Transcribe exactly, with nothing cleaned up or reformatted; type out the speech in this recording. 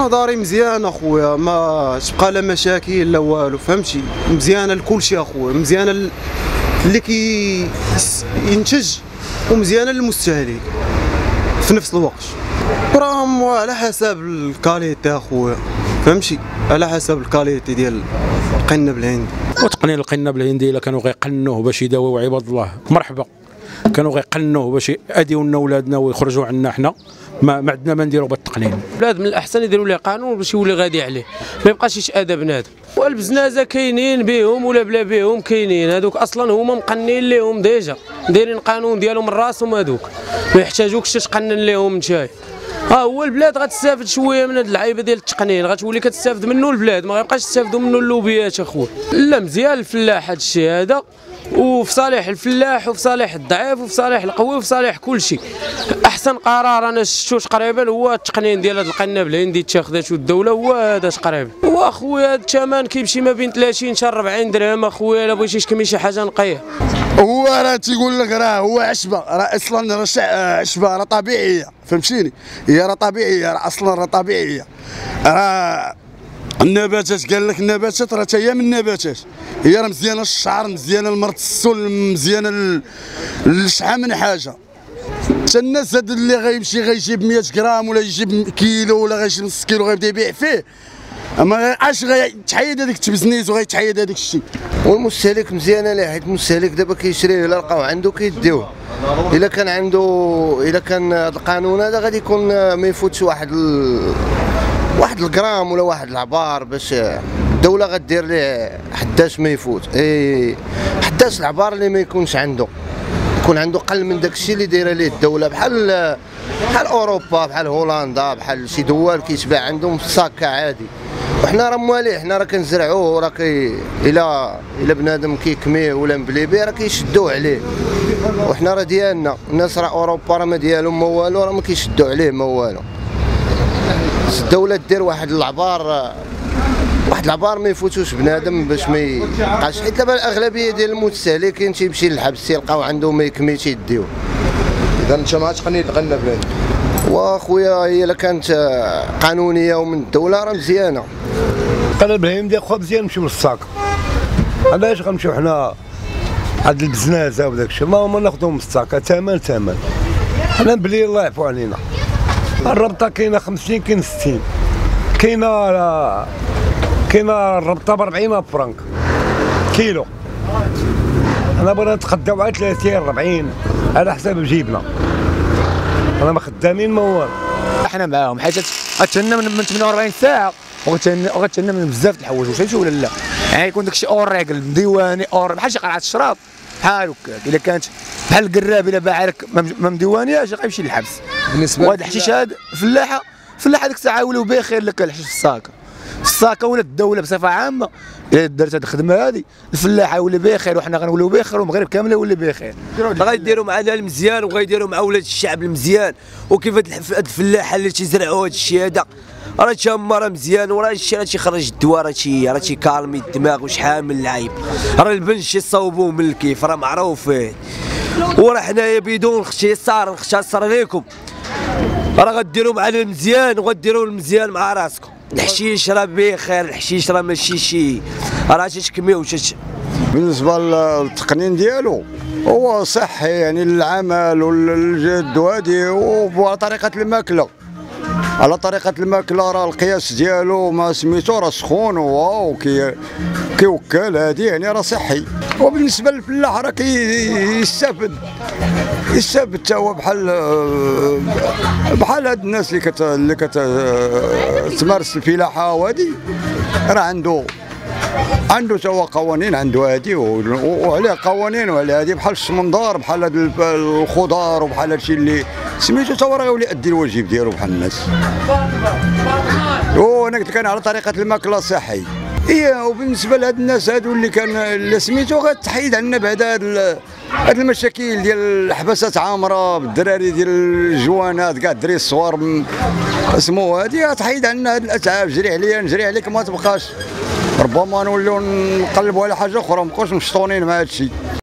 نظري مزيان اخويا، ما تبقى لا مشاكل لا والو، فهمتي؟ مزيانه لكلشي اخويا، مزيانه اللي كينتج ومزيانه للمستهلك في نفس الوقت. برام على حسب الكاليتي اخويا، فهمتي؟ على حسب الكاليتي ديال القنب الهندي وتقنين القنب الهندي. الا كانوا غيقنوه باش يداويو عباد الله مرحبا، كانوا غيقنوه باش يأديو لنا ولادنا ويخرجوا عنا حنا، ما ما عندنا ما نديرو بالتقنين. البلاد من الاحسن يديروا ليه قانون باش يولي غادي عليه، ما يبقاش يتأذى بنادم. والبزنازه كاينين بهم ولا بلا بهم كاينين، هذوك اصلا هما مقنين ليهم ديجا، دايرين القانون ديالهم من راسهم هذوك، ما يحتاجوكش تقنن ليهم نتايا. ها هو البلاد غتستافد شويه من هاد اللعيبه ديال التقنين، غتولي كتستافد منه البلاد، ما غيبقاش يستافدوا منه اللوبيات اخويا. لا مزيان الفلاح هاد الشيء هذا، وفي صالح الفلاح وفي صالح الضعيف وفي صالح القوي وفي صالح كل شيء. احسن قرار انا شفتو تقريبا هو التقنين ديال هاد القناب الهندي تاخذاتو الدوله، هو هذا تقريبا. واخويا هاد الثمن كيمشي ما بين ثلاثين حتى أربعين درهم اخويا، الا بغيتي تشكمي شي حاجه نقيه. هو راه تيقول لك راه هو عشبه، راه اصلا راه عشبه راه طبيعيه، فهمتيني؟ هي راه طبيعيه، راه اصلا راه طبيعيه، راه النباتات. قال لك النباتات راه حتى هي من النباتات، هي راه مزيانه الشعر، مزيانه المرض السل، مزيانه لشحال من حاجه. حتى الناس هذا اللي غيمشي غيجيب مية غرام ولا يجيب كيلو ولا غيجيب نص كيلو غيبدا يبيع فيه، ما عاش غيتحيد هذيك التبزنيز وغيتحيد هذاك الشيء. والمستهلك مزيانه ليه، حيت المستهلك دابا كيشريه الا لقاو عنده كيديوه. الا كان عنده، الا كان هذا القانون هذا غادي يكون ما يفوتش واحد ال... واحد الغرام ولا واحد العبار، باش الدوله غدير ليه حداش ما يفوت. اي حداش العبار اللي ما يكونش عنده، يكون عنده قل من داك الشيء اللي دايره ليه الدوله، بحال بحال اوروبا، بحال هولندا، بحال شي دول كيتباع عندهم في الساكه عادي. وحنا راه مواليه، حنا راه كنزرعوه، راه كي الى الى بنادم كيكميه ولا مبليبي راه كيشدوه عليه، وحنا راه ديالنا. الناس راه اوروبا راه ما ديالهم ما والو، راه ما كيشدوا عليه ما والو. الدوله دير واحد العبار، واحد العبار ما يفوتوش بنادم باش ما يبقاش، حيت دابا الاغلبيه ديال المتسالكين تيمشي للحبس، تيلقاو عنده ما يكمي تيديوه. اذا انت مع تقنيه الغنى بلادي. واخويا هي الا كانت قانونيه ومن الدوله راه مزيانه. قال ابراهيم ديال خويا مزيان نمشيو للساق، علاش غنمشيو حنا عند البزنازه وداك الشيء؟ اللهم ناخذهم من الساق ثمن ثمن، حنا بلي الله يعفو علينا. الربطه كاينه خمسين، كاين ستين، كاينه كاينه الربطه ب أربعين فرانك كيلو. انا بغينا نتقداو على ثلاثين أربعين على حساب جيبنا، انا ما خدامين ما والو. احنا معاهم حيت غتهنا من ثمانية وأربعين ساعه، وغتهنا من بزاف د الحوايج، واش هادشي ولا لا؟ يعني يكون داكشي اوريكل ديواني اور، بحال شي قرعه الشراط بحال هكاك. الا كانت بحال القراب الا باع لك ما مديوانياش غيمشي للحبس. بالنسبه وهاد الحشيش هاد الفلاحه الفلاحه ديك الساعه ولاو بخير خير لك الحشيش في الساكه، الساكه ولا الدوله بصفه عامه الا دارت هاد الخدمه هادي الفلاحه ولا بخير، وحنا غنوليو بخير، والمغرب كامل يولي بخير. غيديروا معنا المزيان وغيديروا مع ولاد الشعب المزيان. وكيف هاد الفلاحه اللي تيزرعوا هاد الشيء هذا راه تما راه مزيان، وراه الشيء راه تيخرج الدواء، راه تي راه تيكالمي الدماغ وشحال من العيب. راه البنش يصاوبوه من الكيف راه معروف، وراه حنايا بدون اختصار نختصر ليكم، راه غديروا معنا المزيان وغديروا المزيان مع راسكم. الحشيش راه بخير، الحشيش راه ماشي شي راه تتكميو. بالنسبه للتقنين ديالو هو صحي، يعني للعمل والجهد وهادي، وطريقه الماكله على طريقه الماكله راه القياس ديالو ما سميتو راه سخون هو كيوكل هادي، يعني راه صحي. وبالنسبه للفلاح راه كيستافد يستافد تا هو بحال بحال هاد الناس اللي كت اللي كتمارس الفلاحه وهادي، راه عنده عنده تا هو قوانين، عنده هادي وعليه قوانين وعليه هادي، بحال السمندار بحال هاد الخضار وبحال هادشي اللي سميتو، تا هو راه غيولي يأدي الواجب ديالو بحال الناس. وانا قلت لك انا على طريقه الماكله صحي. ايه وبالنسبه لهاد الناس هادو اللي كان اللي سميتو غتحيد عنا بعد هاد هاد المشاكل ديال الحبسات عامره بالدراري ديال الجوانات كاع الدراري الصوار اسمو هادي، غتحيد عنا هاد الاتعاب. جري عليا نجري عليك ما تبقاش، ربما نوليو نقلبوا على حاجه اخرى، مابقاوش مشطونين مع هادشي.